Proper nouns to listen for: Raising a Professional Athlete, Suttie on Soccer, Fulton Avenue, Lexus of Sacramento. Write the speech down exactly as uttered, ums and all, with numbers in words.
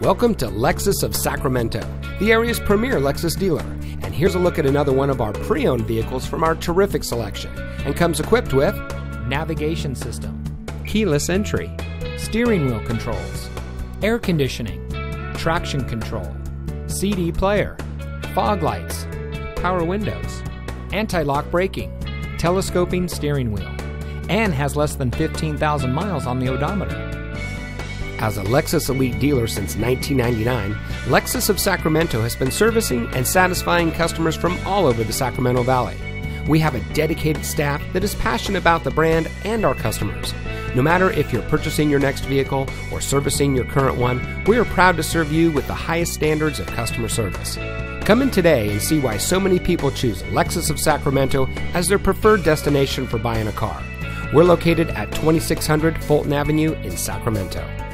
Welcome to Lexus of Sacramento, the area's premier Lexus dealer, and here's a look at another one of our pre-owned vehicles from our terrific selection, and comes equipped with navigation system, keyless entry, steering wheel controls, air conditioning, traction control, C D player, fog lights, power windows, anti-lock braking, telescoping steering wheel, and has less than fifteen thousand miles on the odometer. As a Lexus Elite dealer since nineteen ninety-nine, Lexus of Sacramento has been servicing and satisfying customers from all over the Sacramento Valley. We have a dedicated staff that is passionate about the brand and our customers. No matter if you're purchasing your next vehicle or servicing your current one, we are proud to serve you with the highest standards of customer service. Come in today and see why so many people choose Lexus of Sacramento as their preferred destination for buying a car. We're located at twenty-six hundred Fulton Avenue in Sacramento.